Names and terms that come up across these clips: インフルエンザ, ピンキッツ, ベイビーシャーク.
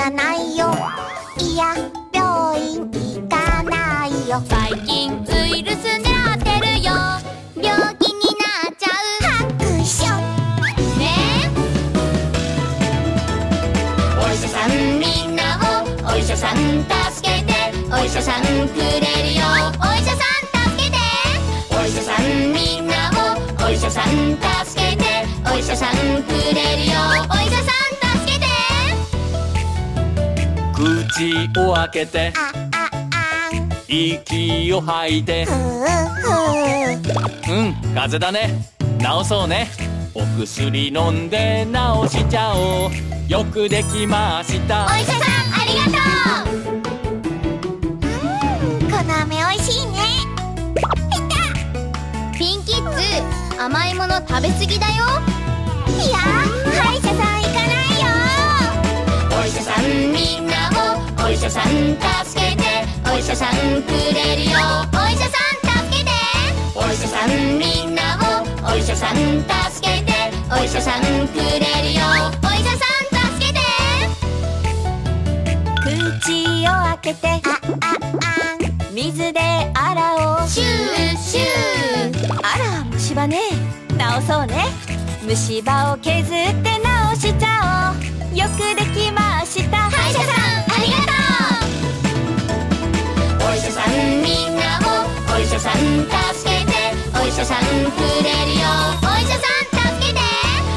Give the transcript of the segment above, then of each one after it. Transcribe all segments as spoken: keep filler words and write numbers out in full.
かないよ。いや病院行かないよ。最近ウイルス狙ってるよ。病気になっちゃう。白書ねえ。お医者さんみんなをお医者さん助けて。お医者さんくれるよ。お医者さん助けて。お医者さんみんなをお医者さん助けて。お医者さんくれるよ。お医者さん口を開けて息を吐いて、うん、風邪だね、治そうね。お薬飲んで治しちゃおう。よくできました。お医者さんありがとう。うん、この飴おいしいね。いたピンキッズ、甘いもの食べ過ぎだよ。いや、歯医者さん行かないよ。お医者さんみんなお医者さん助けて。お医者さんくれるよ。お医者さん助けて。お医者さんみんなをお医者さん助けて。お医者さんくれるよ。お医者さん助けて。口を開けてあああん水で洗おう。シューシュー。あら虫歯ね、治そうね。虫歯を削って治しちゃおう。よくできました。歯医者さんありがとう。お医者さんみんなをお医者さん助けて。お医者さんくれるよ。お医者さん助けて。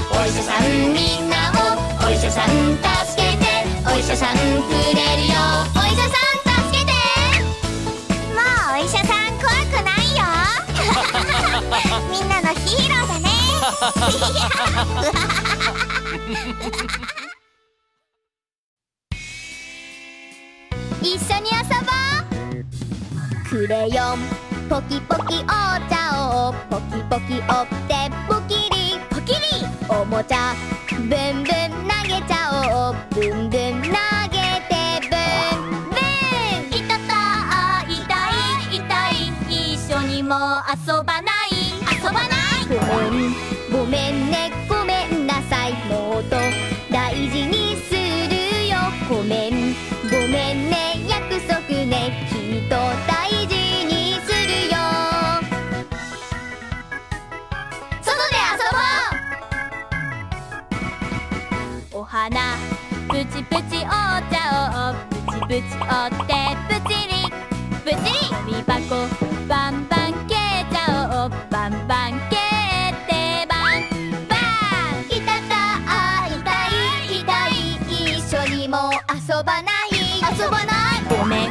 お医者さんみんなをお医者さん助けて。お医者さんくれるよ。お医者さん助けて。もうお医者さん怖くないよ。みんなのヒーローだね。一緒に遊ぼう。クレヨンポキポキお茶をポキポキ折ってポキリポキリ。おもちゃブンブン投げちゃおう。ブンブン投げてブンブン。いたたー痛い痛い。一緒にもう遊ばない遊ばない。ごめんごめんねごめんなさい。もっと大事にするよ。ごめんごめんね約束ね。きっと大事にするよ。外で遊ぼう。お花プチプチお茶をプチプチ折ってプチリプチリ。ゴミ箱バンバン蹴っちゃおう。バンバン蹴ってバンバン。いたた痛い痛い。一緒にも遊ばない遊ばない。ごめん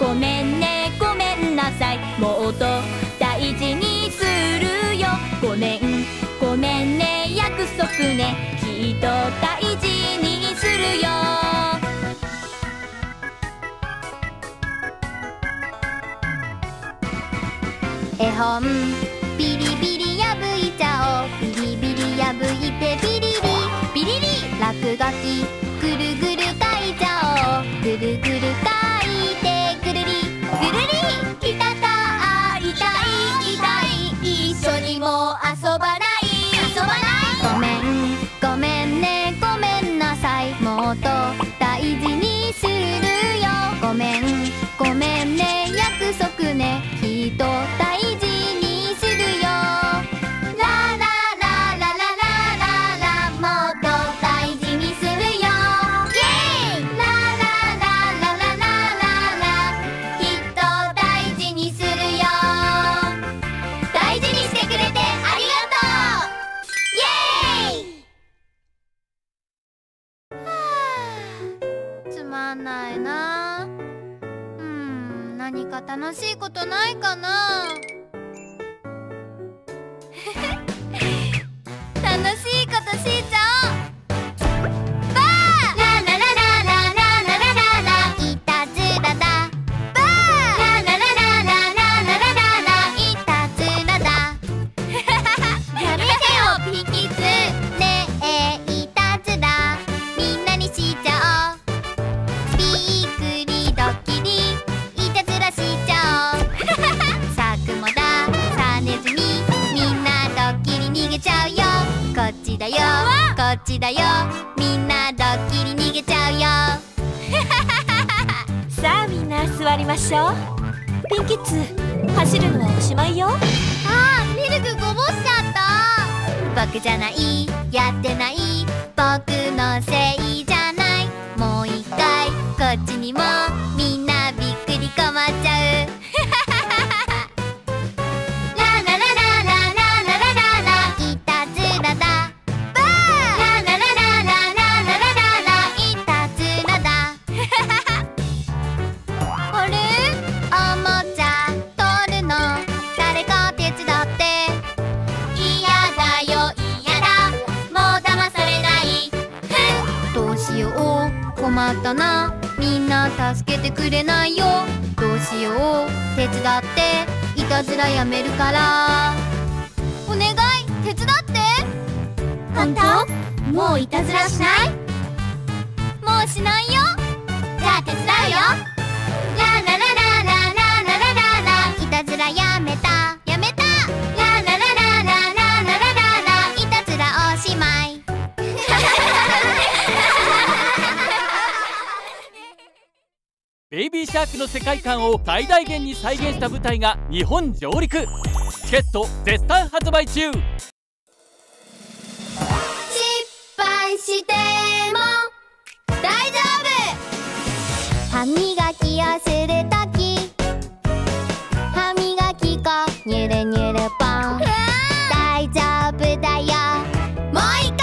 ごめんねごめんなさい。もっと大事にするよ。ごめんごめんね約束ね。きっと大事にするよ。絵本ビリビリ破いちゃおう。ビリビリ破いてビリリビリリ。落書きぐるぐる書いちゃおう。ぐるぐる書いてぐるり。いたた痛い痛い。一緒にもう遊ばない遊ばない。ごめんごめんねごめんなさい。もっと大事にするよ。ごめんごめんね約束ね。きっと大事にするよ。ララララララララ。もっと大事にするよ。イエイ。ラララララララ。ないな。うーん、何か楽しいことないかな。楽しいことしーちゃおう。こっちだよこっちだよ。みんなドッキリ逃げちゃうよ。回りましょう。ピンキッズ、走るのはおしまいよ。あー、ミルクこぼしちゃった。僕じゃない、やってない、僕のせいじゃない。もう一回こっちにも、みんなびっくりこまっちゃう。困ったな、みんな助けてくれないよ。どうしよう、手伝って、いたずらやめるから。お願い、手伝って。本当？もういたずらしない？もうしないよ。じゃあ手伝うよ。ララララララララララ、いたずらやめた、やめた。ラララララララララ、いたずらおしまい。ベイビーシャークの世界観を最大限に再現した舞台が日本上陸。チケット絶賛発売中。失敗しても大丈夫。歯磨き忘れたき、歯磨きがニュルニュルポン。大丈夫だよ、もう一回。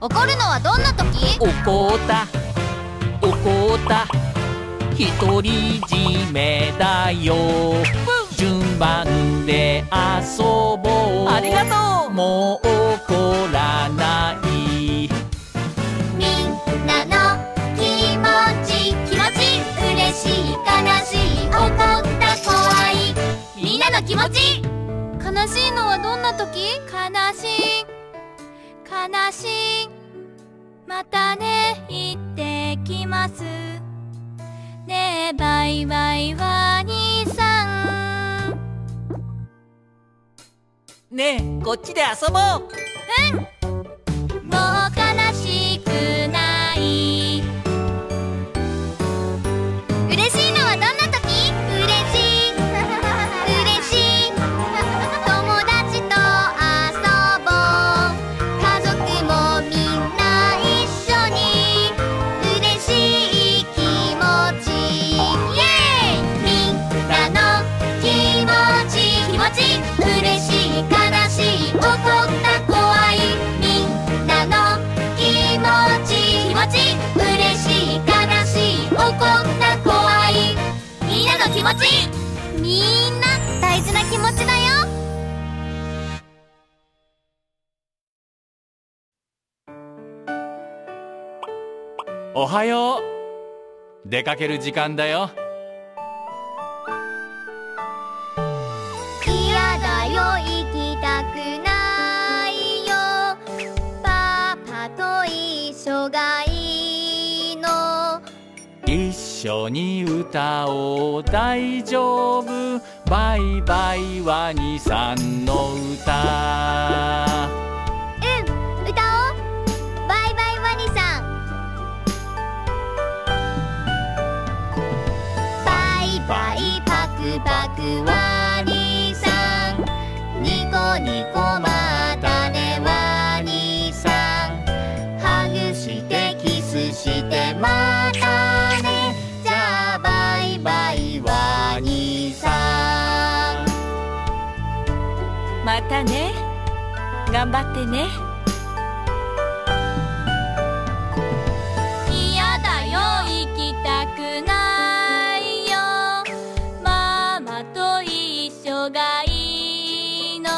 怒るのはどんな時？怒った、怒った。独り占めだよ、順番で遊ぼう、ありがとう、もう怒らない、みんなの気持ち、気持ち、嬉しい、悲しい、怒った、怖い、みんなの気持ち。悲しいのはどんな時？悲しい、悲しい、またね、行ってきます、ねえバイバイワニさん、ねえこっちで遊ぼう、うん、もう悲しくない、嬉しいのはどんな時？嬉しい、嬉しい、友達と遊ぼう、家族もみんな一緒に、嬉しい気持ち、イエーイ、みんなの気持ち、気持ち、嬉しい、悲しい、怒った、怖い、みんなの気持ち、気持ち、嬉しい、悲しい、怒った、怖い、みんなの気持ち、みんな大事な気持ちだよ。おはよう、出かける時間だよ。嫌だよ、行きたくないよ、パパと一緒がいいの、一緒に歌おう、大丈夫、バイバイワニさんの歌、うん、歌おう、バイバイワニさん、バイバイパクパクワニさん、ニコニコまたねワニさん、ハグしてキスしてまたね、じゃあバイバイワニさん、またね、頑張ってね、嫌だよ、行きたくないよ、ママと一緒がいいの、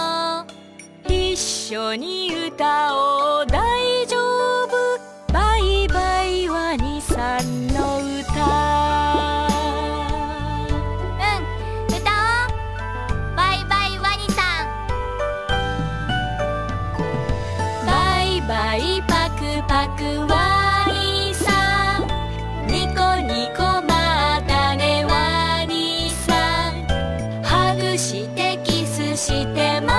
一緒に歌おう、大丈夫、バイバイワニさんの歌、うん、歌おう、バイバイワニさん、バイバイパクパクワニさん、ニコニコまたねワニさん、ハグしてキスしてま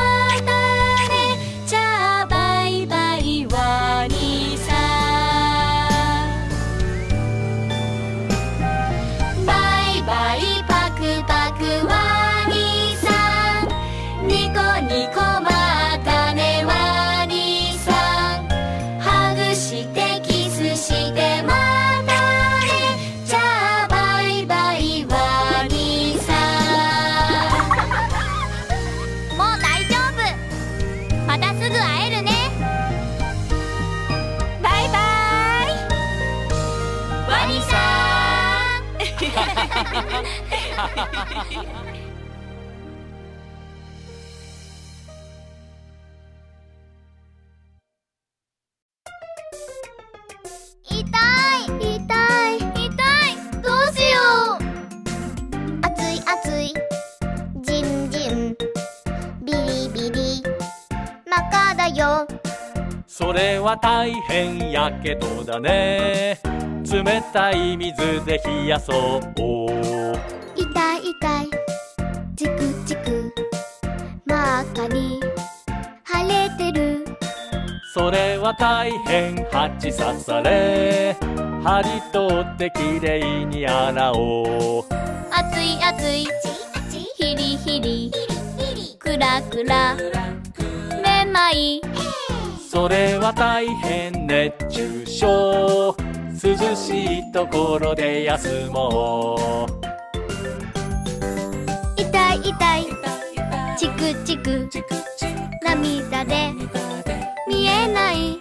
たね、じゃあバイバイワニさん、バイバイパクパクワニさん、ニコニコまたねワニさん、ハグしてキスしてまたね、じゃあバイバイワニさん、もう大丈夫、またすぐ会えるね、バイバイワニさん痛い、痛い、痛い、どうしよう、熱い熱い、ジンジン、ビリビリ、真っ赤だよ、それは大変やけどだね、冷たい水で冷やそう、痛い痛い、チクチク、真っ赤に腫れてる、それは大変、蜂刺され、針取ってきれいに洗おう、熱い熱い、ヒリヒリ、クラクラ、めまい、それは大変、熱中症、涼しいところで休もう、痛い痛い、チクチク、涙で見えない、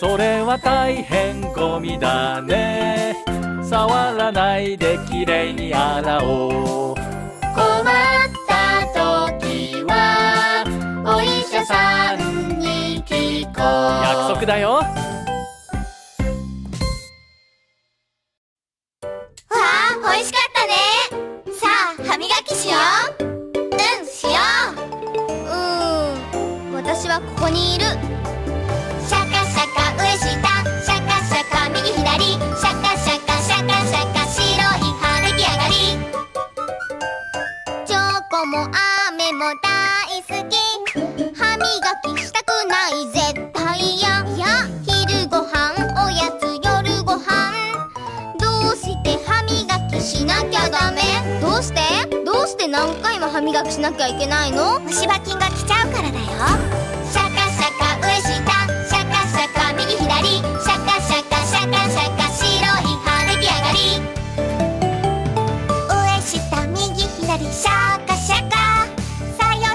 それは大変、ゴミだね、触らないできれいに洗おう。困った時はお医者さんに聞こう。約束だよ。わあ、美味しかったね。さあ、歯磨きしよう。うん、しよう。うーん、私はここにいる。シャカシャカ上下、シャカシャカ右左、シャカシャカシャカシャカ白い歯出来上がり。チョコも雨も大好き。歯磨きしたくない絶対や。いや、昼ごはん、おやつ、夜ごはん、どうして歯磨きしなきゃダメ？どうして？どうして何回も歯磨きしなきゃいけないの？虫歯菌が来ちゃうからだよ。シャカシャカ上下、シャカシャカ右左、シャカシャカシャカシャカ白い歯出来上がり。上下右左シャカシャカ、さ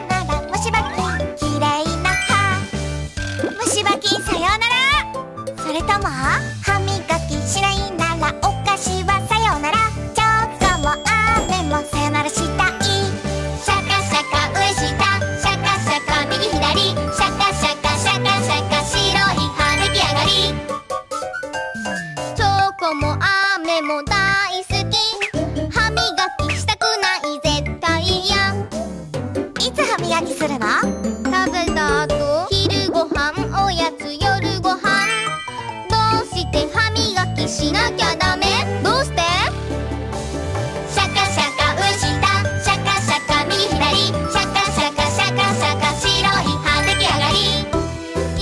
よなら虫歯菌、きれいな歯。虫歯菌さよなら。それとも歯磨きしないならお菓子はさよなら。チョコも雨もさよならしたい。シャカシャカ上下、シャカシャカ右左、シャカシャカシャカシャカ白い歯出来上がり。チョコも雨も大好き。歯磨きしたくない絶対や。いつ歯磨きするの？食べた後、昼ごはん、おやつ、夜ごはん、どうして歯磨きしなきゃダメ？どうして？シャカシャカ上下、シャカシャカ右左、シャカシャカシャカシャカ白い歯出来上がり。痛い、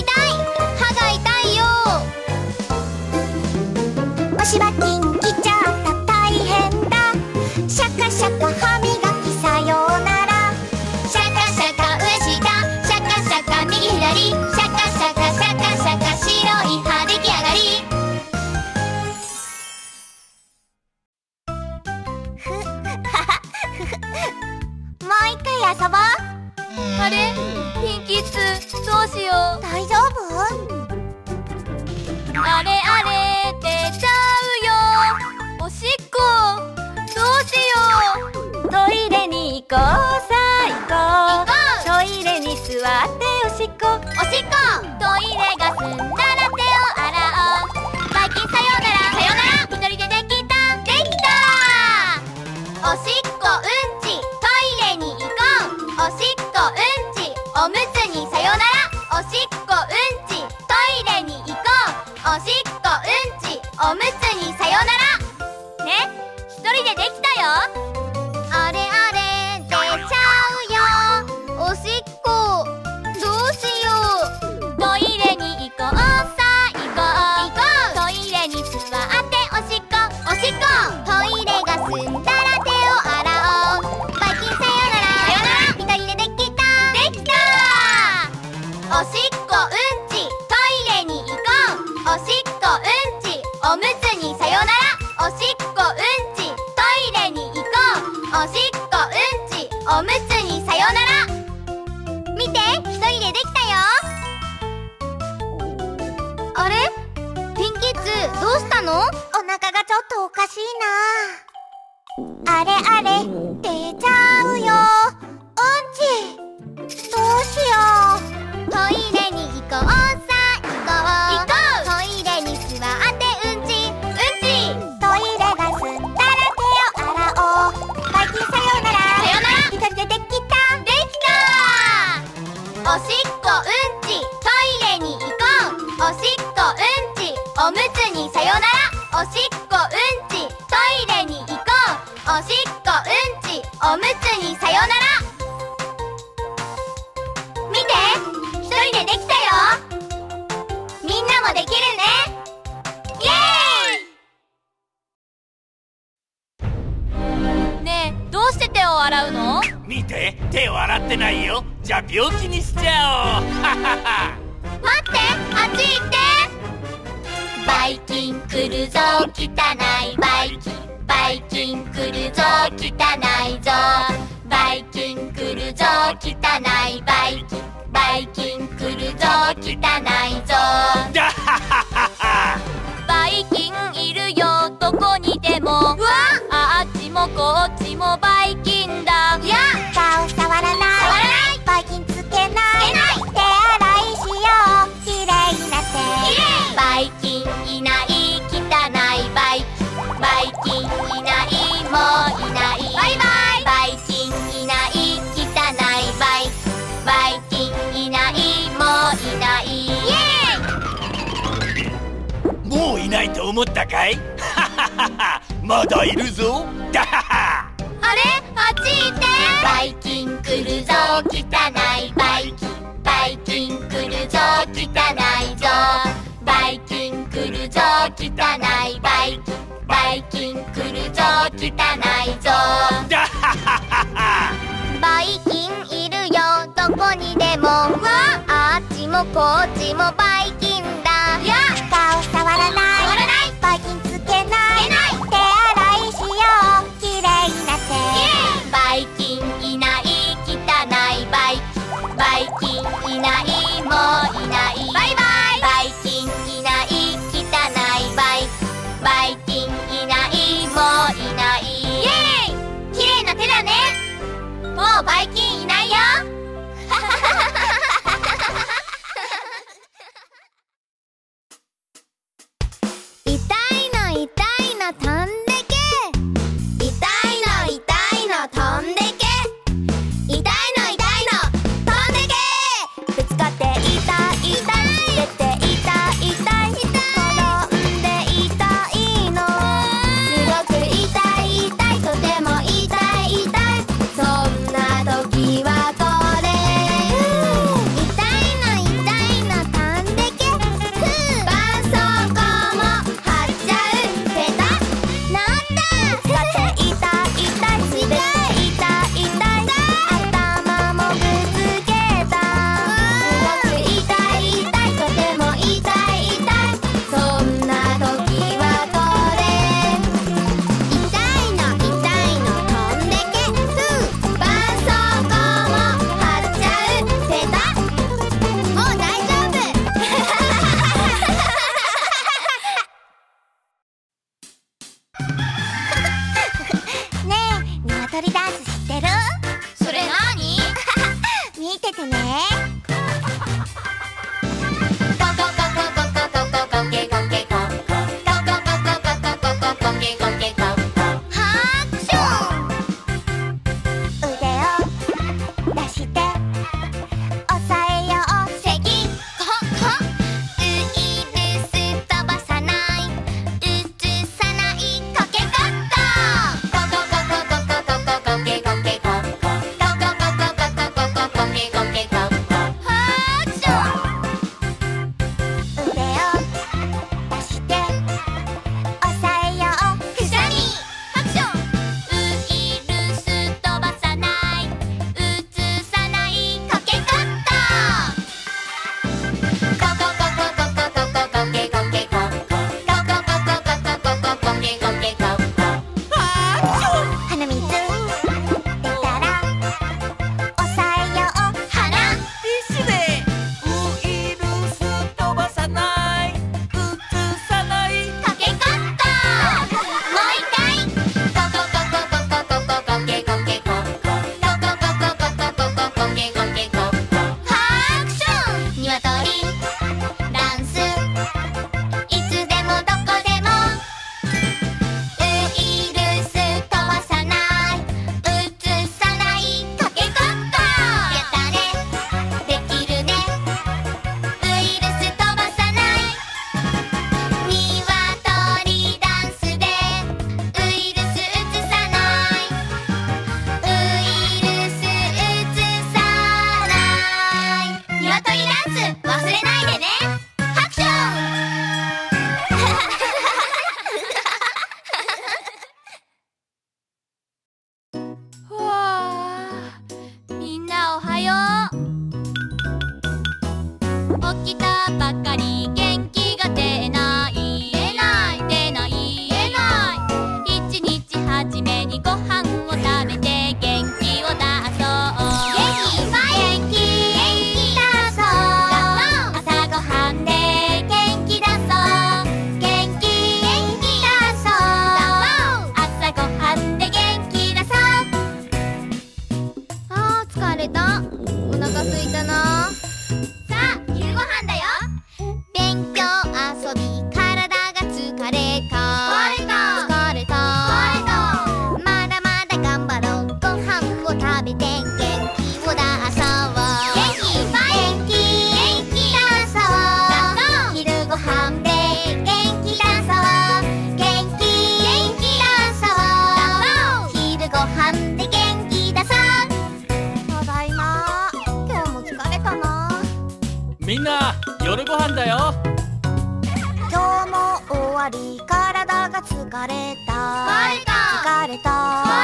歯が痛いよ。虫歯菌来ちゃった大変だ。シャカシャカ歯磨きさようなら。シャカシャカ上下、シャカシャカ右左、シャカシャカシャカシャカ白い歯出来上がり。もう一回遊ぼう。あれ、ピンキッス、どうしよう。大丈夫？あれあれ、出ちゃうよ。おしっこ、どうしよう。トイレに行こうさあ、行こう。トイレに座っておしっこ、おしっこ。トイレが済んだら手を洗おう。ばいきんさようなら、さようなら。一人でできた、できた。おしっこ、うんち、トイレに行こう。おしっこ、うんち、おむつにさよなら。おしっこ、うんち、トイレに行こう。おしっこ、うんち、おむつにさよなら。ね、一人でできたよ。あれあれ、出ちゃうよ。おしっこ、どうしよう。トイレに行こうさあ、行こう。トイレに座っておしっこ、おしっこ。トイレが済んだら手を洗おう。ばいきんさようなら、さようなら。一人でできた、できた。おしっこ、うんち、トイレに行こう。おしっこ、うんち、おむつにさよなら。おしっこ、うんち、トイレに行こう。おしっこ、うんち、おむつにさよなら。見て、一人でできたよ。あれ、ピンキッズ、どうしたの？お腹がちょっとおかしいな。あれあれ、出ちゃうよ。うんち、どうしよう。トイレに行こうさあ、行こう。トイレに座ってうんち、うんち。トイレが済んだら手を洗おう。ばいきんさようなら、さよなら。一人でできた、できた。おしっこ、うんち、トイレに行こう。おしっこ、うんち、おむつにさよなら。おしっこ、うんち、トイレに行こう。おしっこ、うんち、おむつにさよなら。見て、一人でできたよ。みんなもできるね。イエーイ。ねえ、どうして手を洗うの？見て、手を洗ってないよ。じゃあ病気にしちゃおう。待って、あっち行って。ばいきん来るぞ、汚いばいきん。ばいきん来るぞ、汚いぞ。ばいきん来るぞ、汚いばいきん。ばいきん来るぞ、汚いぞ。ばいきんいるよ、どこにでも。ばいきんいないきたないばいばいきんいないもういないバイバイばいきんいないきたないばいばいきんいないもういないイエーイもういないと思ったかいまだいるぞダハハあれあっち行ってばいきん来るぞきたないばいきんばいきん来るぞきたないぞばいきん来るぞきたないばいきんばいきん来るぞきたないぞダハハハばいきんいるよどこにでもあっちもこっちもばいきんだいや顔触らないばいきんつけない手洗いしようきれいな手ばいきんいない汚いばいばいきんいないもういないバイバイばいきんいないよ痛いの痛いの飛んでけ痛いの痛いの飛んでけ痛いの痛いの飛んでけぶつかって痛い痛い出て痛い痛い転んで痛いのすごく痛い痛いとても痛い痛いそんな時はこれ痛いの痛いの飛んでけ絆創膏も貼っちゃうペタッなった使って痛い痛い痛い痛い痛い頭もぶつけたすごく痛い痛いとても痛い痛いそんな時はこれ痛いの痛いの飛んでけ絆創膏「ゴンゲゴンゲゴンゴン」わり体が疲れた疲れた疲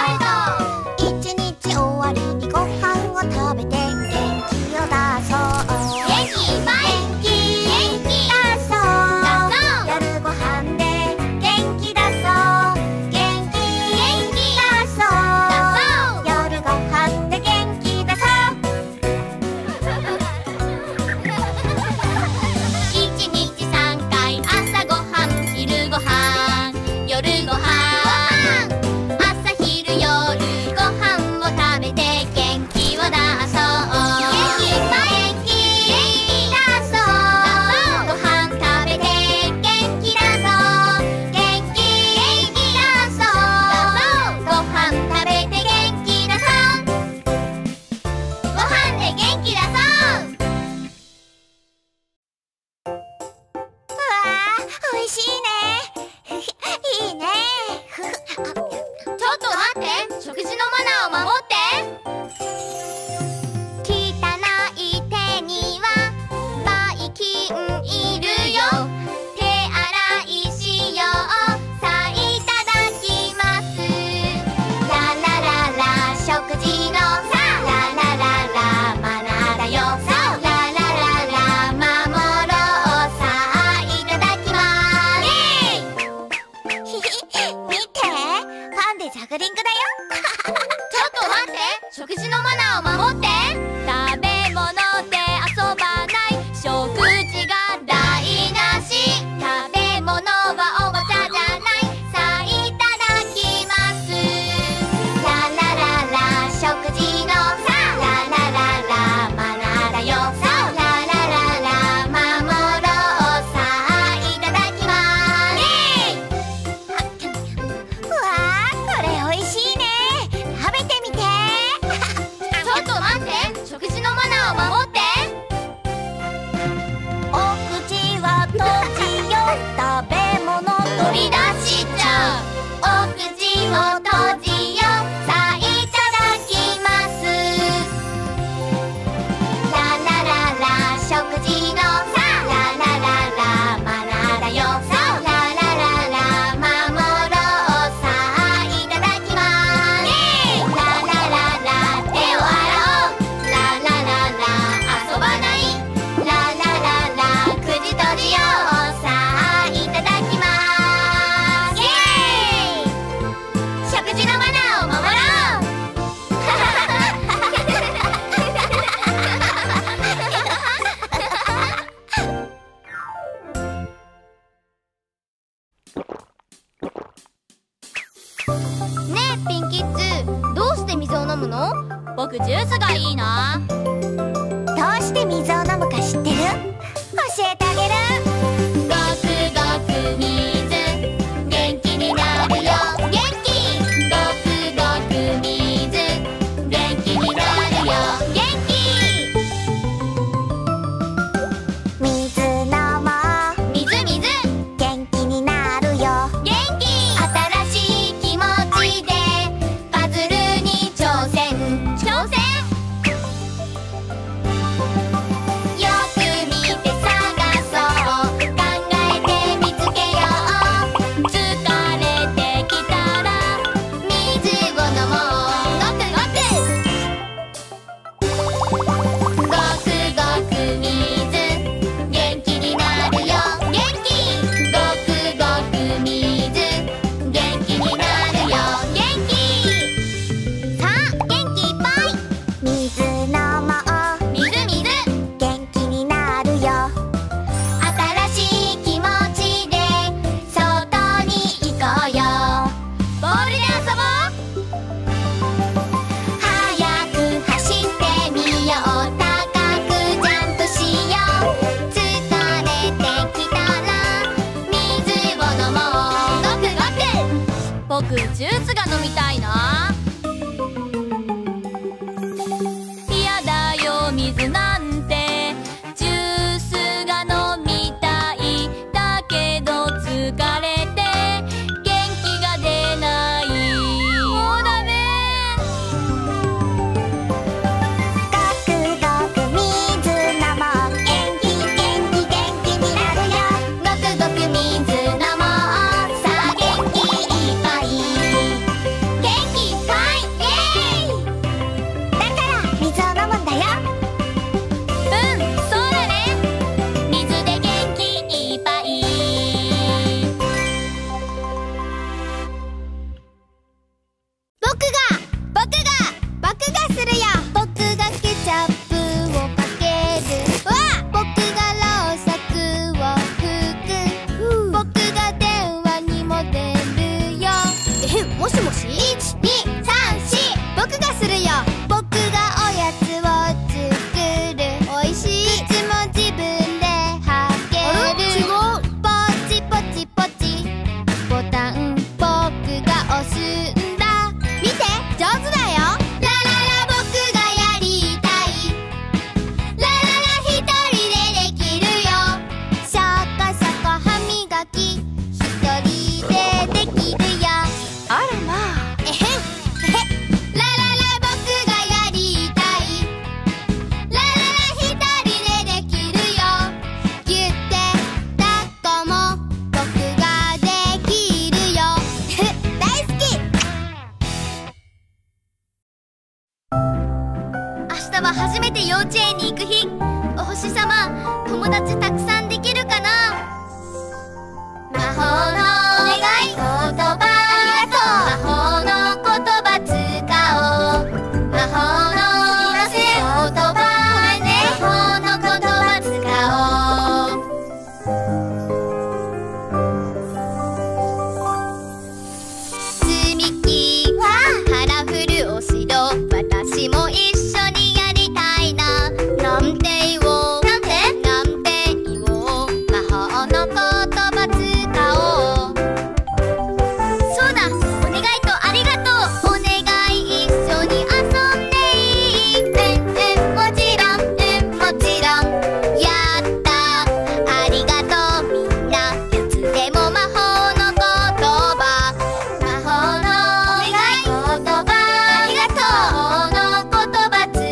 れた一日終わりにご飯を食べて元気を出そう元気いっぱい元気元気出そう夜ご飯で元気出そう元気元気出そう夜ご飯で元気出そう一日三回朝ごはん昼ごはん夜ごはん「ごくごく水のも」もしもし、いち、に、さん、し、僕がするよ。僕がおやつを作る。おいしい。口も自分ではける。あれ？違う。ポチポチポチボタン僕が押すんだ。見て、上手だよ。ラララ僕がやりたい。ラララひとりでできるよ。シャカシャカ歯磨きひとりでできるよ。あらまあ。初めて幼稚園に行く日、お星さま、友達たくさんできるかな。魔法のお願い、言葉ありがとう。魔法の言葉使おう。魔法のいらせ言葉ね。魔法の言葉使おう。積み木、カラフルお城、私も一緒にやる。なんて言おう、なんてなんて言おう。魔法の言葉使おう。そうだ、お願いとありがとう。お願い、一緒に遊んでいい？うんうん、もちろん、うんもちろん。やった、ありがとうみんな。いつでも魔法の言葉。魔法のお願い、言葉ありがとう。また明日ね。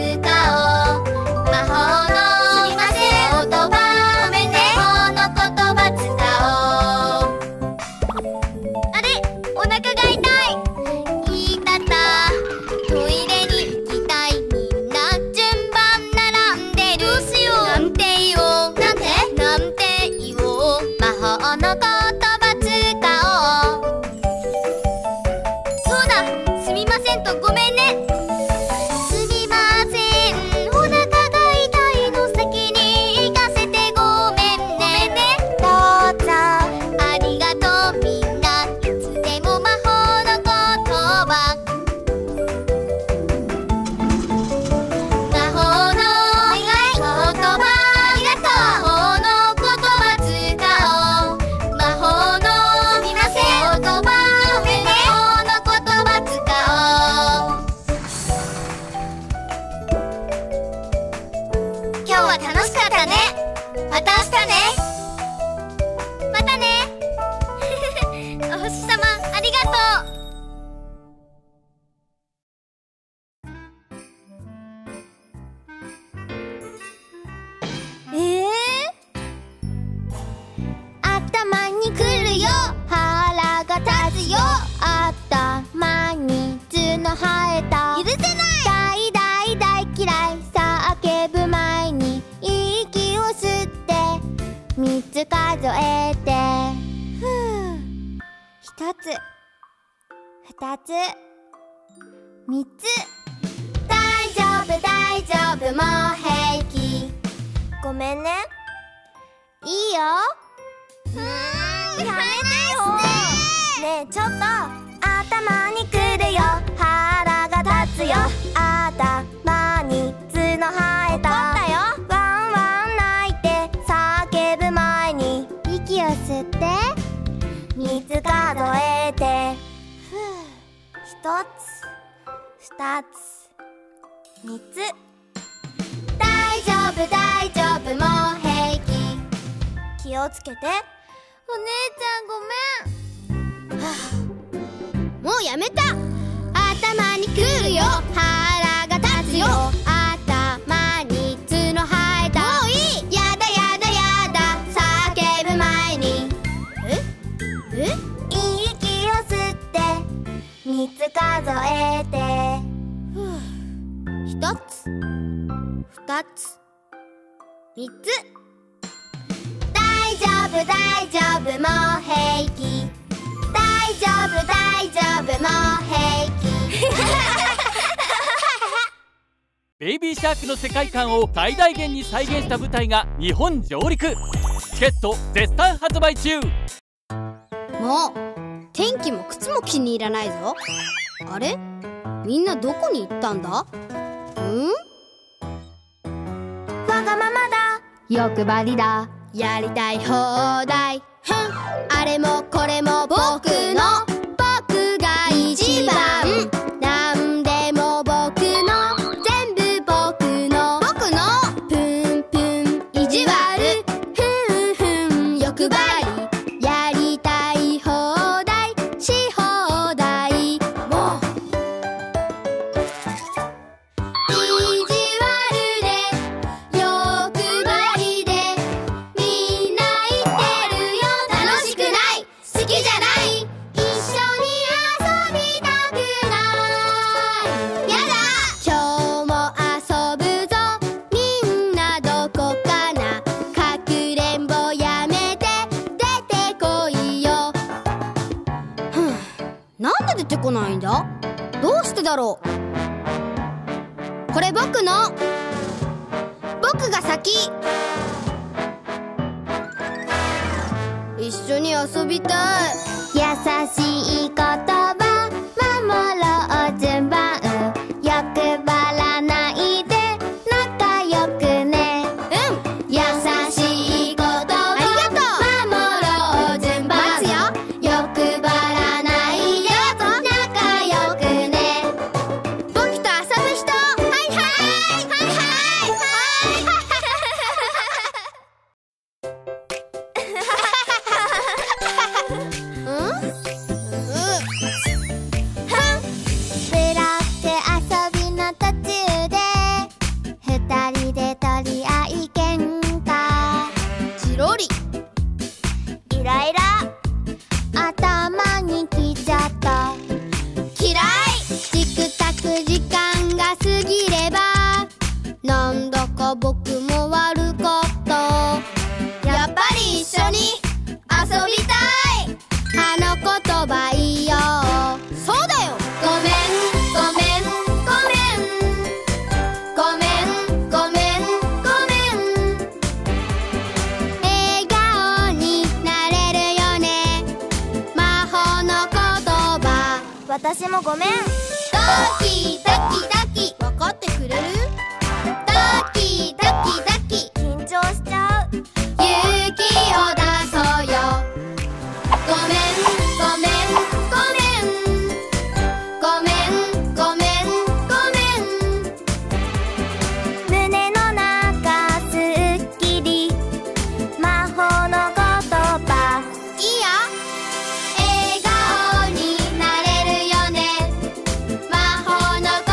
またね。お星さまありがとう。えー、頭にくるよ。腹が立つよ。頭に角生えた。許せない。大大大嫌い。叫ぶ前に息を吸ってみっつ数えて、ふう、ひとつ、ふたつ、みっつ。大丈夫大丈夫、もう平気。ごめんね。いいよ。うーん、やめないよ。ねえちょっと。頭にくるよ。腹が立つよ。頭に角生えた。吸ってみっつ数えて、ふう、ひとつ、ふたつ、みっつ。大丈夫大丈夫、もう平気。気をつけて。お姉ちゃんごめん。はあ、もうやめた。頭にくるよ。腹が立つよ。頭に角生えた。もういい。やだやだやだ、叫ぶ前に息を吸ってみっつ数えて、ふう、ひとつ、ふたつ、みっつ。大丈夫大丈夫、もう平気。大丈夫大丈夫、もう平気。ベイビーシャークの世界観を最大限に再現した舞台が日本上陸。チケット絶賛発売中。もう天気も靴も気に入らないぞ。あれ？みんなどこに行ったんだ？ん？わがままだ、欲張りだ、やりたい放題、あれもこれも僕の、僕が一番、なんでも僕の、全部僕の、僕の、ぷんぷん意地悪、ふんふん欲張り、やりたい放題、し放題、もう意地悪で、欲張りで、みんな言ってるよ、楽しくない、好きじゃない、一緒に遊びたくない、やだ、今日も遊ぶぞ、みんなどこかな、かくれんぼやめて出てこいよ。ふん、なんで出てこないんだ、どうしてだろう。これ僕の、僕が先、一緒に遊びたい、優しい言葉守ろう順番、欲張らないで仲良くね、うん、優しい言葉守ろう順番、待つよ、欲張らないで仲良くね、僕と遊ぶ人、はいはいはいはいはいうん、うん、ブラック遊びの途中で二人で取り合い喧嘩、チロリイライラ頭にきちゃった、嫌い、チクタク時間が過ぎればなんだか僕も悪かった、やっぱり一緒に遊びたい、あの言葉いいよ、そうだよ、ごめんごめんごめんごめんごめんごめん、笑顔になれるよね、魔法の言葉、私もごめん、ドキドキドキ、わかってくれる？ドキドキドキ、緊張しちゃう、勇気を出そうよ、ごめんごめんごめんごめんごめんごめん、胸の中すっきり、魔法の言葉いいよ、笑顔になれるよね、魔法の言葉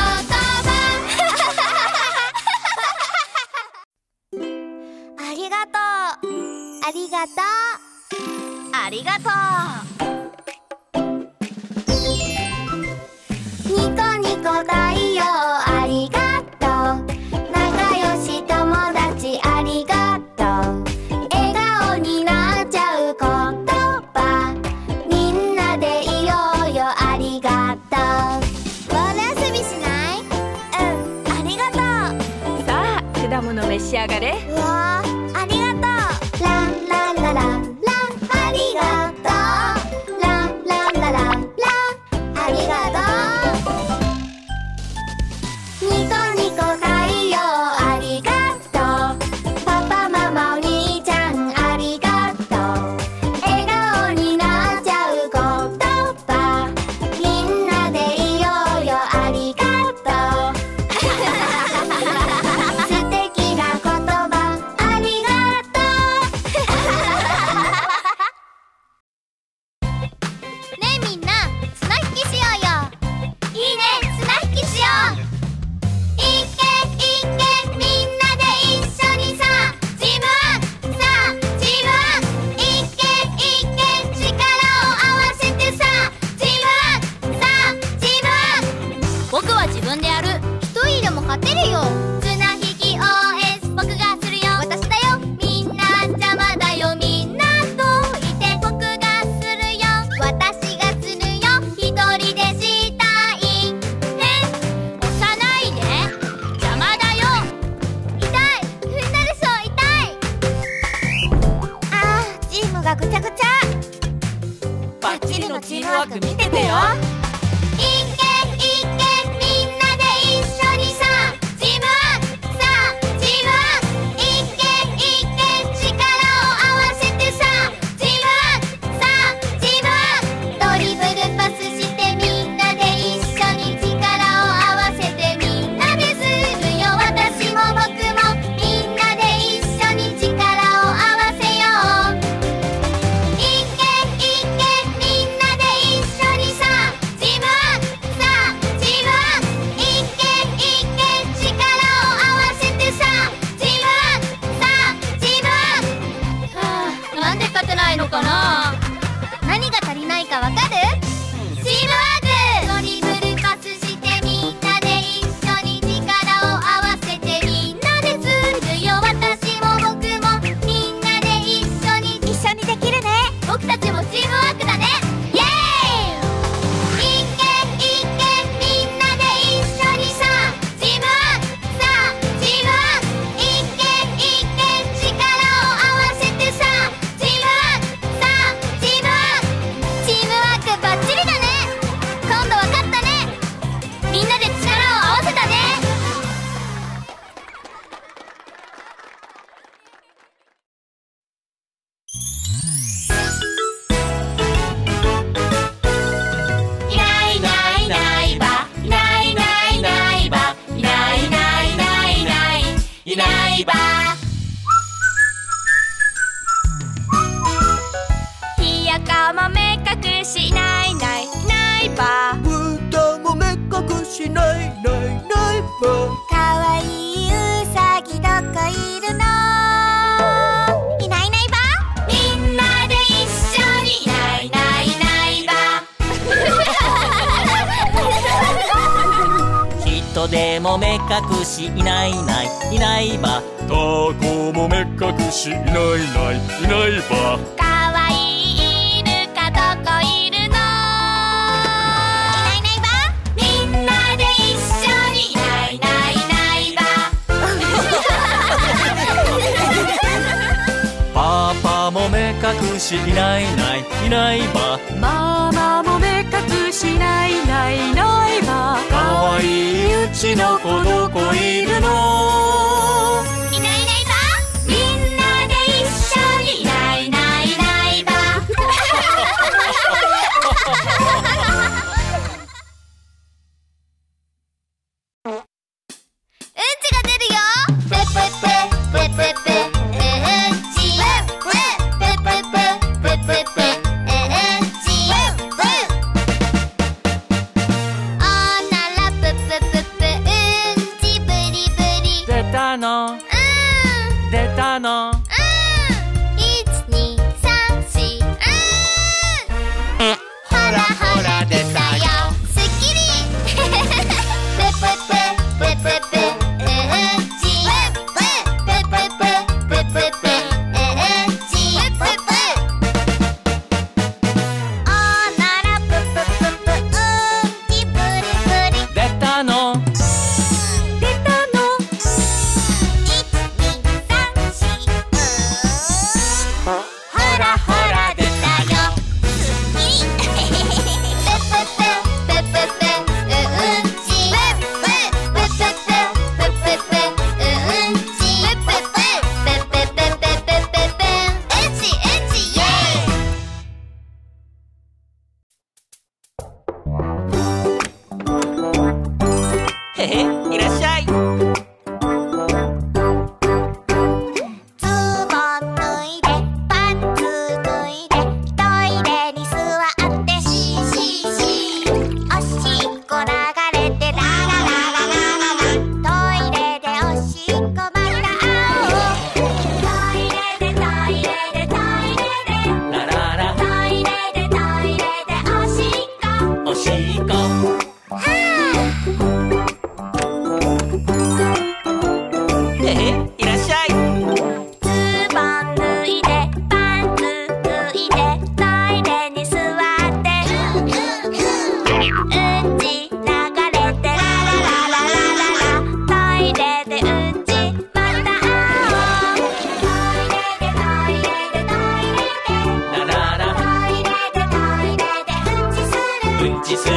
ありがとうありがとうありがとう、ニコニコ太陽ありがとう、仲良し友達ありがとう、笑顔になっちゃう言葉みんなで言おうよ、ありがとう、ボール遊びしない？うん、ありがとう、さあ果物召し上がれ、うわーありがとう、ランランラランラン、ありがとう。のチームワーク見ててよ。一軒一軒みんなで一緒にさチームワーク、さあチームワーク、一軒一軒力を合わせてさチームワーク、さあチームワーク、ドリブルパスしてみんなで一緒に力を合わせてみんなでするよ。私も僕もみんなで一緒に力を合わせよう。何が足りないかわかる？チームワーク！ドリブルパスしてみんなで一緒に力を合わせてみんなでするよ。私も僕もみんなで一緒に一緒にできるね。僕たちもチームワークだね。イエーイ！一軒一軒みんなで一緒にさチームワーク、さあチームワーク、一軒一軒力を合わせてさチームワーク、バッチリだね。今度わかったね。みんなで力を合わせたね。いないいないいないば、いないいないいないば、いないいないいないいないいないば。ひやかまめかくしないぶたもめかくしないないないば。かわいいうさぎどこいるの？いないいないば。みんなで一緒にいないいないいないば。人でもめかくしいないいないいないば。タコもめかくしいないいないいないば。かわいい犬かどこいるの？パパも目隠しいないいないいないば。ママも目隠しいないいないいないば。かわいいうちの子どこいるの？いないいないば。みんなで一緒にいないいないいないば。うんちが出るよ。ペペペペペペペ。「トイレでトイレでトイレでおしっこ」する」こ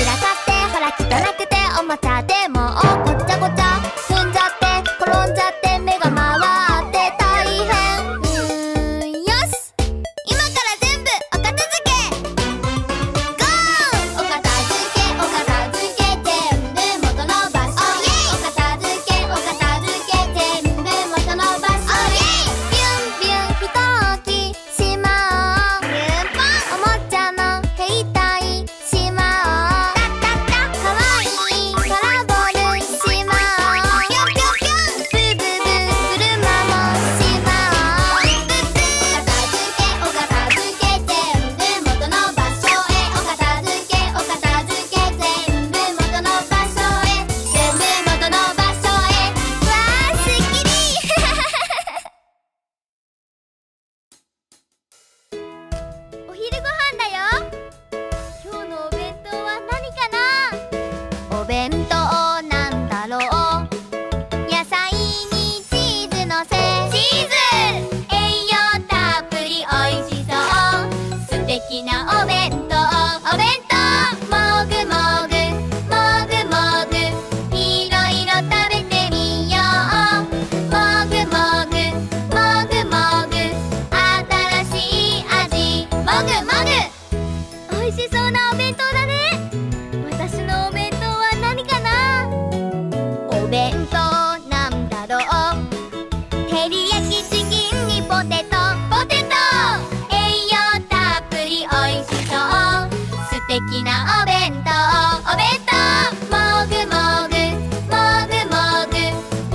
ちらなお弁当お弁当もぐもぐもぐもぐ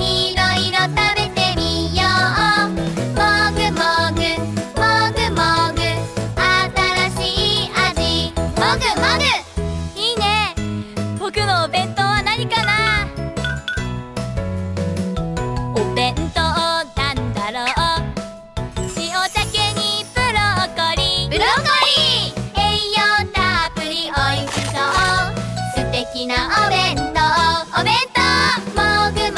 いろいろ食べてみようもぐもぐもぐもぐ新しい味もぐもぐいいね。僕のお弁当は何かな。お弁当なんだろう。塩鮭にブロッコリーブロッコリー素敵なお弁当お弁当もぐも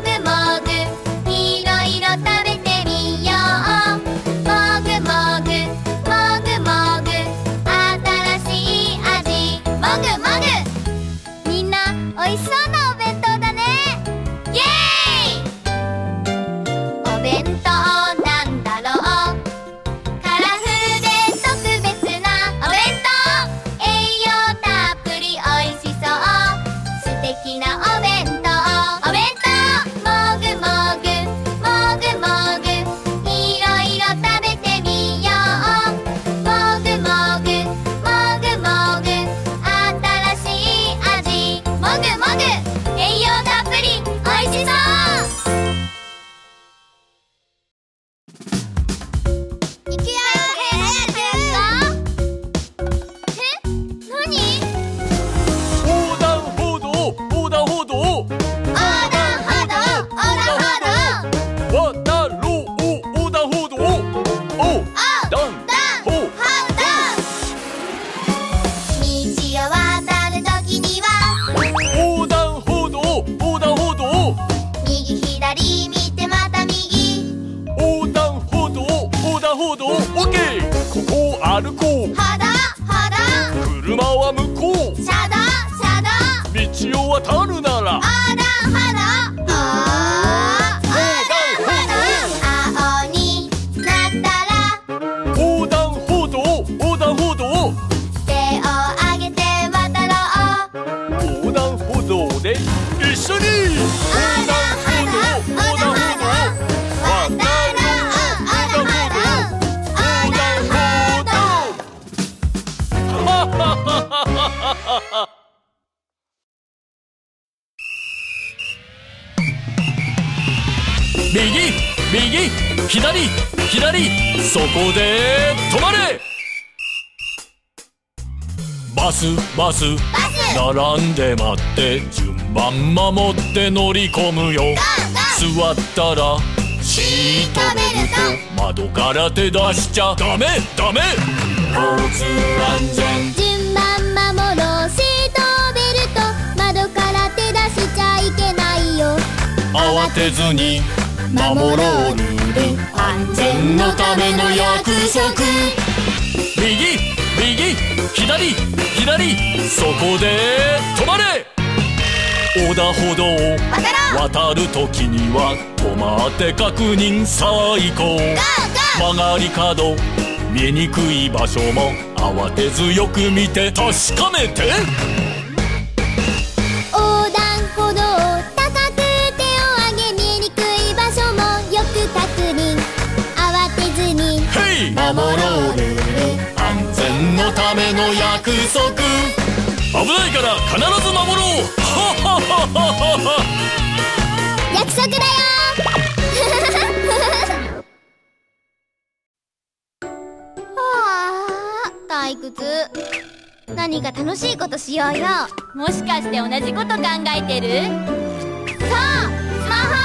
ぐもぐもぐいろいろ食べてみようもぐもぐもぐもぐ新しい味もぐもぐみんなおいしそうなお弁当だね。イエーイ。お弁当なんだろう。カラフルで特別なお弁当栄養たっぷり素敵なお弁当お弁当もぐもぐもぐもぐいろいろ食べてみようもぐもぐもぐもぐ新しい味もぐもぐ栄養たっぷりおいしそう。いくよ早く。え、なに？歩こう。はだはだ。車は向こう。車道車道。道を渡るなら。あだはだ。ああ。青になったら。横断歩道横断歩道。手をあげて渡ろう。横断歩道で一緒に。横断歩道横断歩道。渡ろう。右右左左そこで止まれ。バスバス並んで待って順番守って乗り込むよ。座ったらシートベルト窓から手出しちゃダメダメ。交通安全順番守ろう。シートベルト窓から手出しちゃいけないよ。慌てずに守ろうルール安全のための約束。右右左左そこで止まれ。横断歩道渡るときには止まって確認さあ行こう。曲がり角見えにくい場所も慌てずよく見て確かめて。横断歩道守ろうルール安全のための約束。危ないから必ず守ろう。ははははは。約束だよ。はあ、退屈。何か楽しいことしようよ。もしかして同じこと考えてる？そう、スマホ。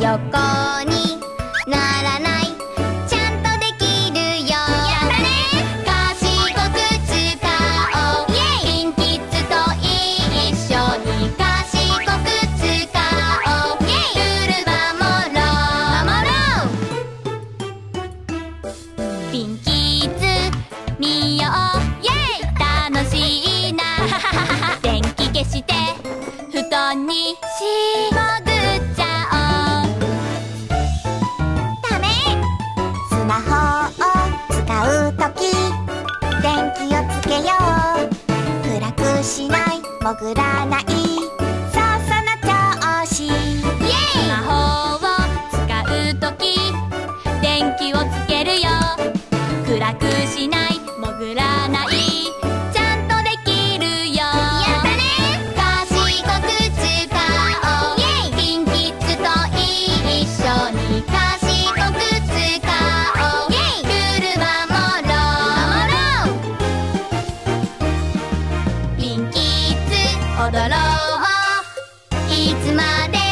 横にならないちゃんとできるよ。やったね。ぐらないそうさの調子。イエイ、魔法を使うとき電気をつけるよ。暗くしない、もぐらない、ちゃんとできるよ。やったね、賢く使おう。イエイ、ピンキッズと一緒に賢く使おう。イエイ、ルールは守ろう。守ろう。ピンキッズ踊ろう。いつまで「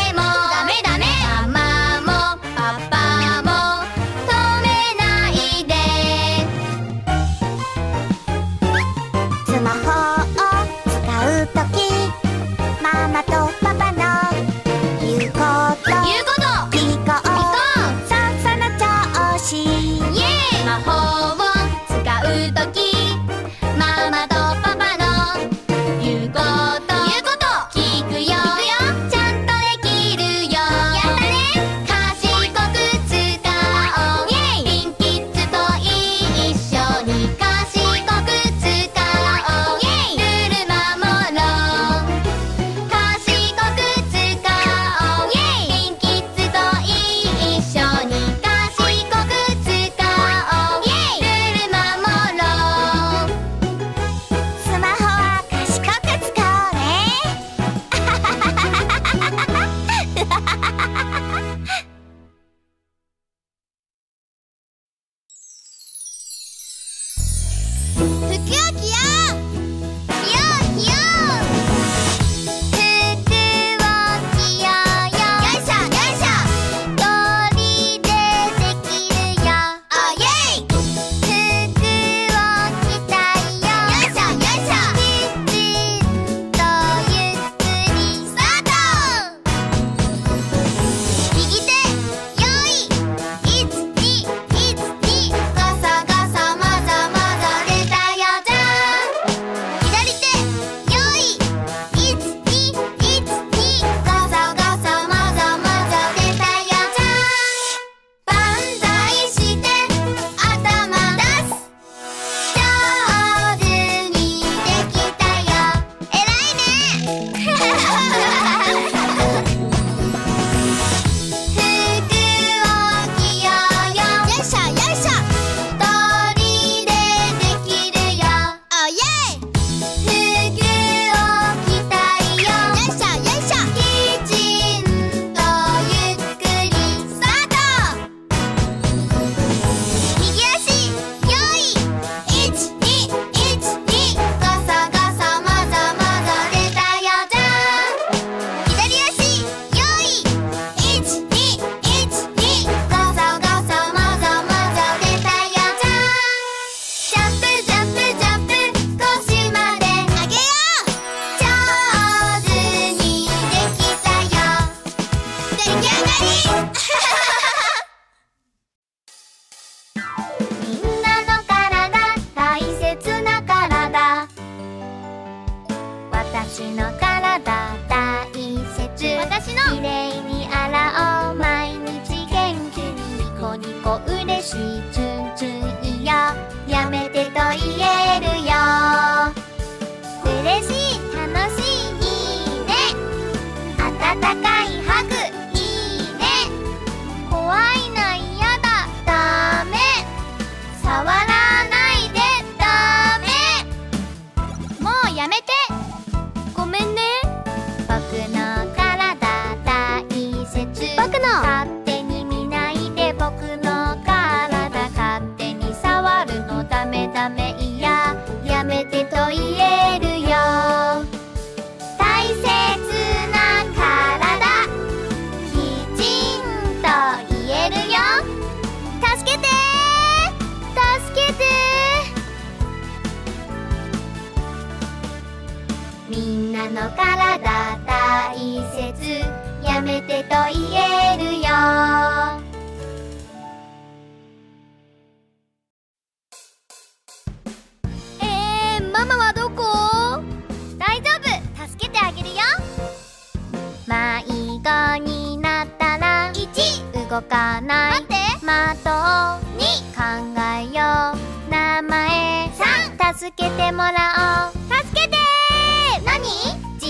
じ」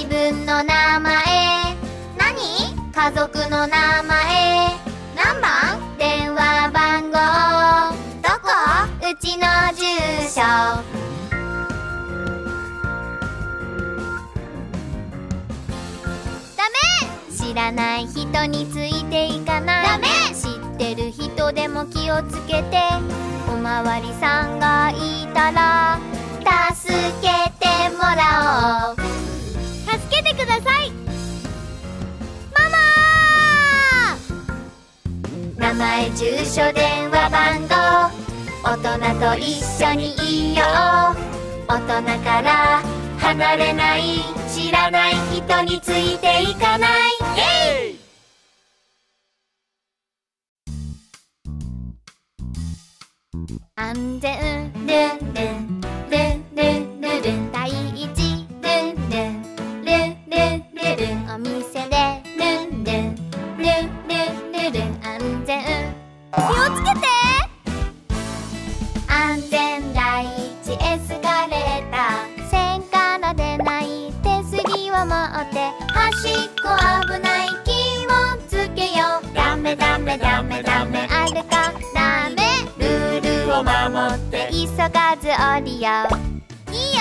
の名前何？家族の名前何番？電話番号どこ？うちの住所ダメ！知らない人についていかないダメ！知ってる人でも気をつけておまわりさんがいたら助けてもらおう助けてくださいママ名前住所電話番号大人と一緒にいよう大人から離れない知らない人についていかないイエイ安全ルンルンルンルンルンルン第一ルンルンルンルンルンルンお店でルンルンルンルンルンルン安全気をつけて安全第一エスカレーター線から出ない手すりを持って端っこ危ない気をつけようダメダメダメダメ歩かダメ守って急がず降りよういいよ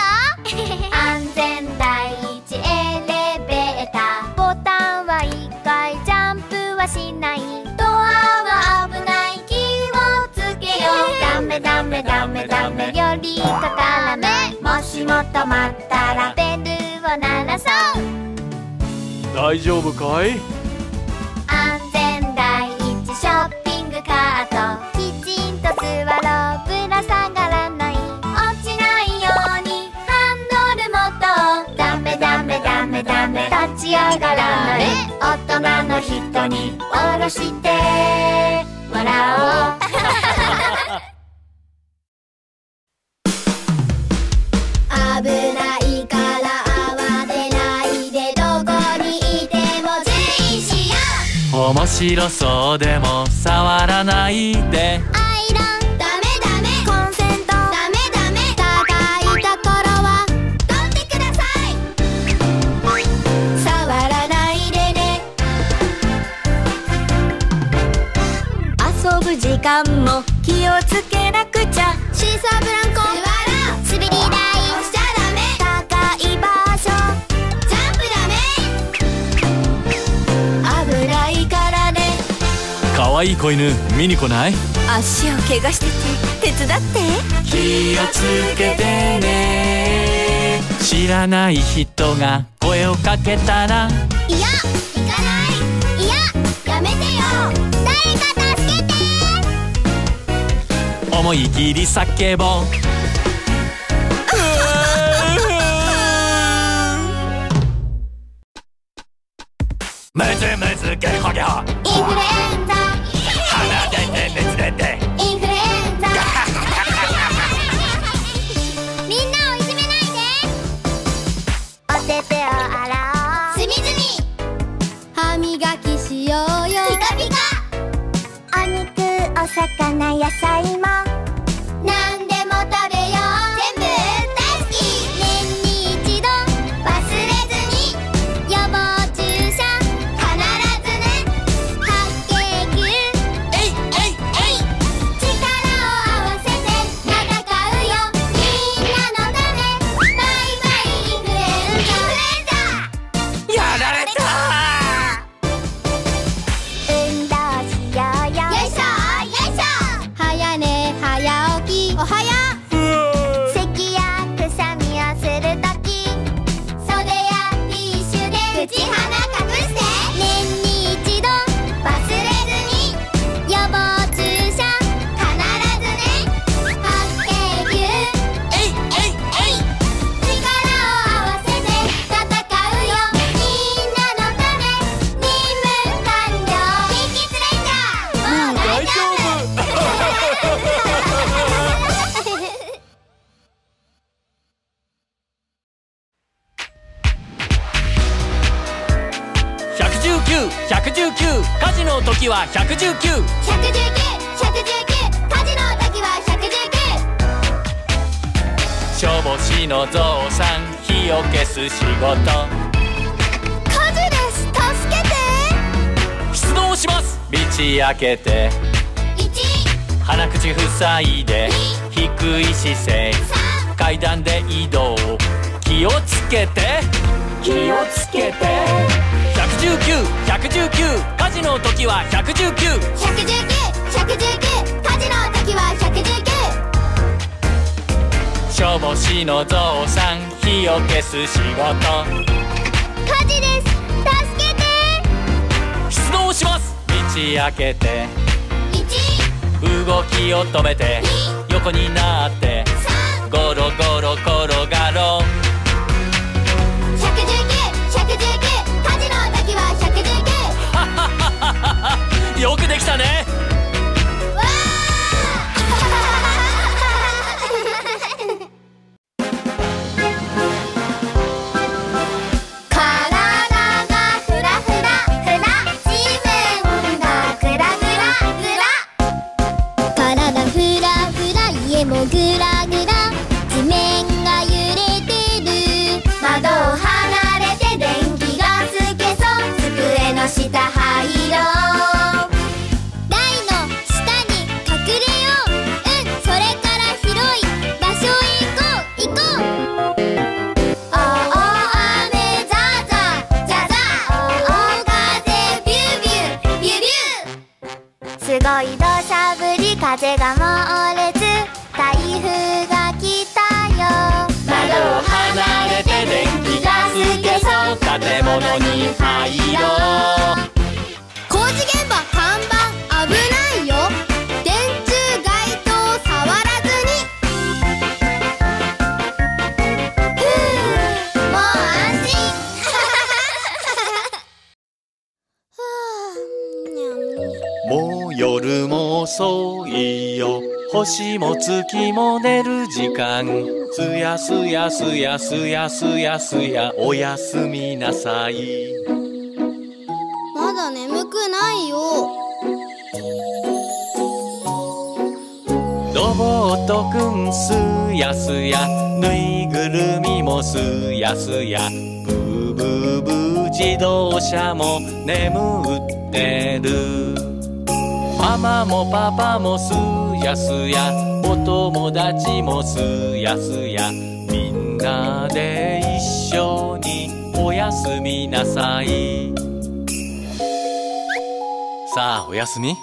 安全第一エレベーターボタンは一回ジャンプはしないドアは危ない気をつけようダメダメダメダメ寄りかからないもしも止まったらベルを鳴らそう大丈夫かい安全第一ショッピングカート座ろうぶら下がらない落ちないようにハンドル持とうダメダメダメダメ立ち上がらない大人の人におろしてもらおう危ないから慌てないでどこにいても注意しよう面白そうでも触らないで時間も気をつけなくちゃシーサーブランコ座ろう滑り台押しちゃダメ高い場所ジャンプダメ危ないからねかわいい子犬見に来ない足を怪我してて手伝って気をつけてね知らない人が声をかけたらいや行かないいややめてよ誰か思い切り叫ぼうむずむずゲホゲホインフルエンザ鼻でて熱出てインフルエンザみんなをいじめないでおててを洗おうすみずみ歯みがきしようよピカピカお肉お魚野菜もなんでも食べよう全部大好き年に一度忘れずに予防注射必ずね白血球えいえいえい力を合わせて戦うよみんなのためバイバイインフルエンザやられた運動しようよよいしょ早寝早起きおはやひゃくじゅうきゅう火事の時はひゃくじゅうきゅう ひゃくじゅうきゅう ひゃくじゅうきゅう火事の時はひゃくじゅうきゅう消防士のゾウさん火を消す仕事をします。道開けていち、鼻口塞いでに、低い姿勢さん、階段で移動、気をつけて気をつけていちいちきゅういちいちきゅう、火事の時はいちいちきゅういちいちきゅういちいちきゅう、火事の時はいちいちきゅう。消防士のゾウさん、火を消す仕事、火事です、助けて。出動します。道開けていち、動きを止めてに、横になってさん、ゴロゴロ転がろう。よくできたね。わ体がフラフラフラ、地面がグラグラグラ、体フラフラ、家もグラグラ、地面が揺れてる、窓を離れて電気がつけそう、机の下灰色、風が猛烈、台風が来たよ、窓を離れて電気が透けそう、建物に入ろう、工事現場看板危ないよ、電柱街灯触らずに、ふうもう安心。もう夜も遅いよ、星も月も寝る時間、すやすやすやすやすやすや、おやすみなさい。まだ眠くないよ。ロボットくんすやすや、ぬいぐるみもすやすや、ブーブーブー自動車も眠ってる、ママもパパもすやすや、お友達もすやすや、みんなで一緒におやすみなさい。さあおやすみ。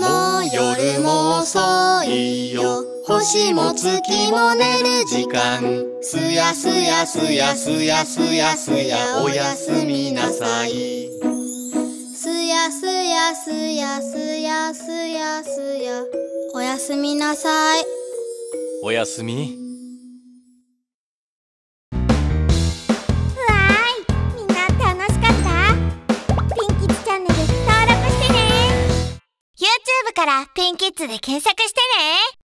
もう夜も遅いよ、星も月も寝る時間、すやすやすやすやすやすや、おやすみなさい。すやすやすやすやすや、おやすみなさい。おやすみ。わーい、みんな楽しかった？ピンキッズチャンネル登録してね。 YouTube からピンキッズで検索してね。